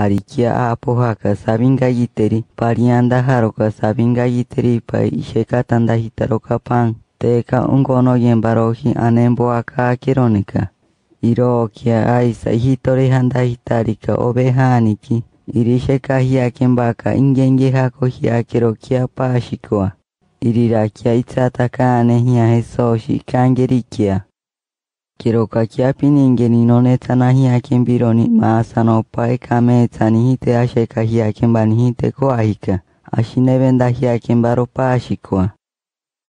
arikia apohaka sabingayiteri parianda haroka sabingayiteri pai isheka tanda hitaroka pan teka ungono yenbarohi anemboaka akironika irokia aisa hitorihanda hitarika obehaniki irisheka hiakenbaka ingengehako hiakerokia pashikoa irirakia itsatakane hiahesoshi kangerikia Kiroka kiapiningeni nonetana hiaken bironi maasano pae kametsani hite asheka hiaken bani hite koahika ashinebenda hiaken baro paashikoa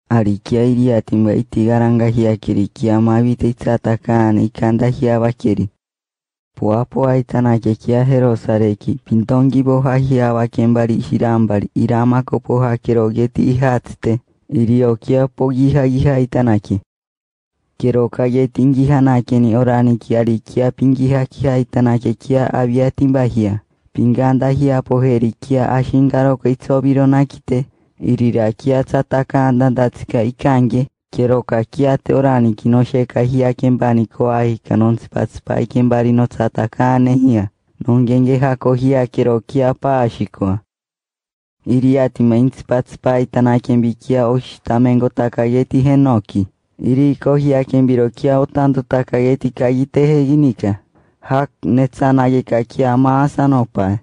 Arikia iriatimba itigaranga hiakirikia mavite itsatakane ikanda hiabakeri Puapoa itanake kia herosareki pintongi boha hiabaken bari ishirambari iramako poha kirogeti ihatste iriokia pogihagiha itanake Kiroka yetingihanake ni oraniki arikia pingihakiha itanake kia abiatimbahia Pinganda hia poherikia ashingaroko itsobironakite Irirakia tsatakanda ndatsika ikange Kiroka kia te oraniki no sheka hia kembani koahika nontsipatsipa ikembari no tsatakane hia Nongengehako hia kirokia paashikoa Iriatima intsipatsipa itanakembikia oshitamengo takayeti henoki Iriko hiakenbirokia otando takageti kagite heginika. Hak netsanageka kia maasanopae.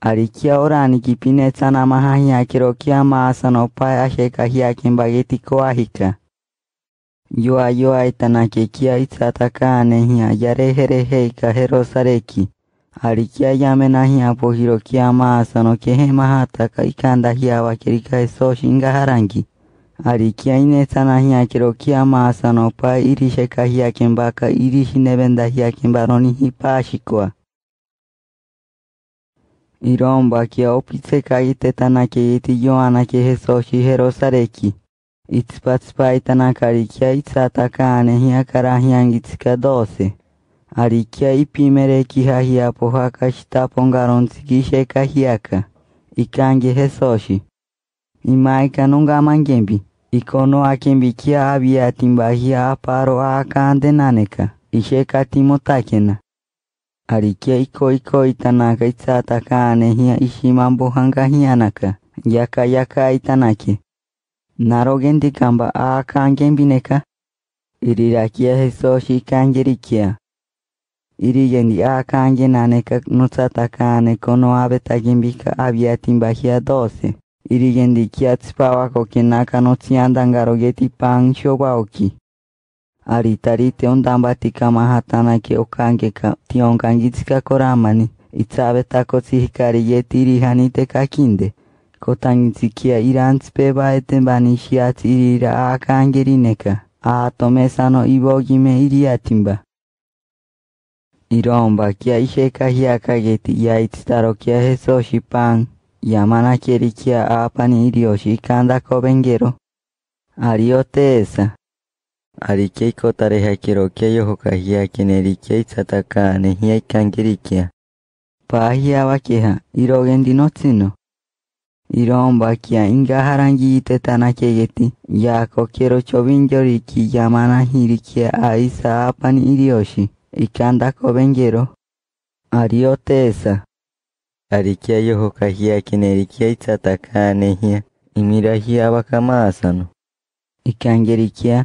Arikia oraniki pinetsana maha hiakerokia maasanopae asheka hiakenbageti koahika. Yoa yoa itanake kia itsatakane hia yarehereheika herosareki. Arikia yamena hiapohirokia maasanoke hemahataka ikanda hiabakerika esoshingaharangi. Arikia inetsana hiakerokia maasanopa irisheka hiakenbaka irishinebenda hiakenbaroni hipashikoa. Iromba kia opitseka itetanake yeti yoanake hesoshi herosareki. Itzipatsipa itanaka arikia itsatakane hiakara hiangitsika 12. Arikia ipimerekiha hiapohaka shitapongarontzikisheka hiaka. Ikange hesoshi. Imaika nungamangembi. Ikono akembikia abiatimbahia aparo akandenaneka. Isheka timotakena. Arikia iko itanaka itsatakane hia ishimambohanga hianaka. Yaka itanake. Narogendikamba akangenbineka. Irirakia hesoshi kangerikia. Irigendi akangenaneka nutsatakane kono abetagembika abiatimbahia 12. Irigendi kia tsipawako kenaka no tsiandangarogeti pan shobaoki. Aritarite ondambatika mahatanake okangeka tiongangitsika koramani. Itsabetako tsihikarigeti irihanite kakinde. Kotangitsikia irantsipebaetembani shiatsi irira akangerineka. Atomesano ibogime iriatimba. Iromba kia isheka hiakageti yaitsitarokia hesoshi pan. Yamana kerikia apani irioshi kanda kobengero. Ariote esa. Arikeiko tareja kerokia yohokajia kenerikia itzataka anejia ikangerikia. Pahia wakeja, irogendinotzino. Iromba kia ingaharangi itetana kegeti. Yako kero chobinjoriki yamana hirikia aisa apani irioshi. Ikanda kobengero. Ariote esa. Arikia yohokajia kenerikia itzataka anehia, imirajia bakamaasano. Ikangerikia,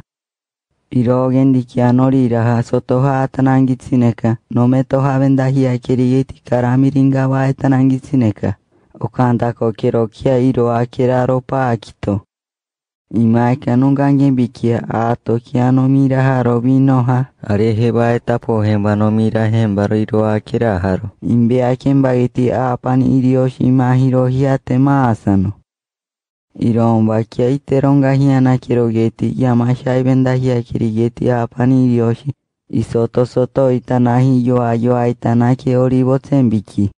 irogendikia noriraja sotoja atanangitsineka, nometoja bendajia kerigeti karamiringaba atanangitsineka, okandako kerokia iroa keraropa akito. Imaika nungangenbikia atokia nomiraja robinoja, arejeba etapohemba nomirajemba roiroa kerajaro. Imbeakenbageti apani irioshi mahirojia temaasano. Irombakia iterongajiana kerogeti yamashai bendajia kerigeti apani irioshi. Isoto soto itanaji yoa yoa itanake oribotzenbiki.